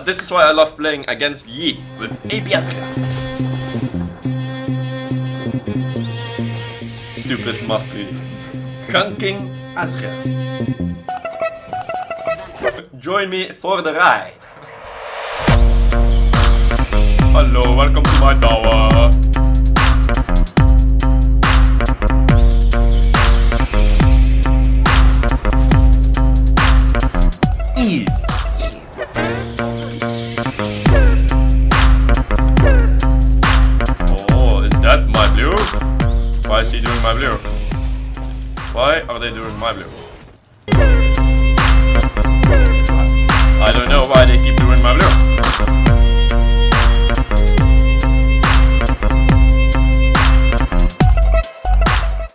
This is why I love playing against Yi with ABS. Stupid mastery. Kranking Azra. Join me for the ride. Hello, welcome to my tower. Easy. That's my blue? Why is he doing my blue? Why are they doing my blue? I don't know why they keep doing my blue.